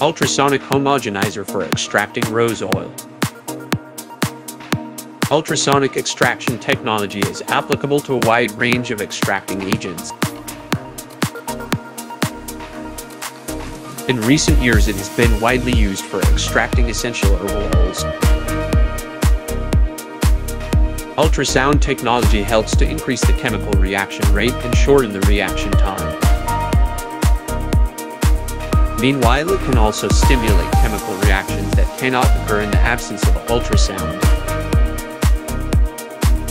Ultrasonic homogenizer for extracting rose oil. Ultrasonic extraction technology is applicable to a wide range of extracting agents. In recent years, it has been widely used for extracting essential herbal oils. Ultrasound technology helps to increase the chemical reaction rate and shorten the reaction time. Meanwhile, it can also stimulate chemical reactions that cannot occur in the absence of ultrasound.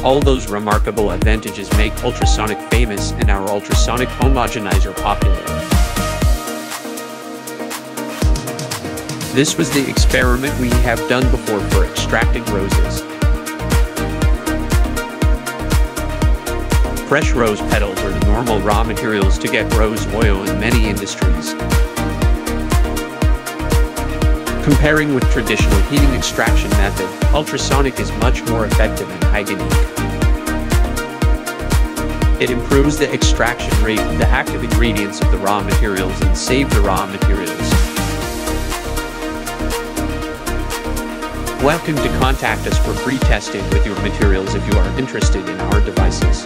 All those remarkable advantages make ultrasonic famous and our ultrasonic homogenizer popular. This was the experiment we have done before for extracting roses. Fresh rose petals are the normal raw materials to get rose oil in many industries. Comparing with traditional heating extraction method, ultrasonic is much more effective and hygienic. It improves the extraction rate of the active ingredients of the raw materials and saves the raw materials. Welcome to contact us for free testing with your materials if you are interested in our devices.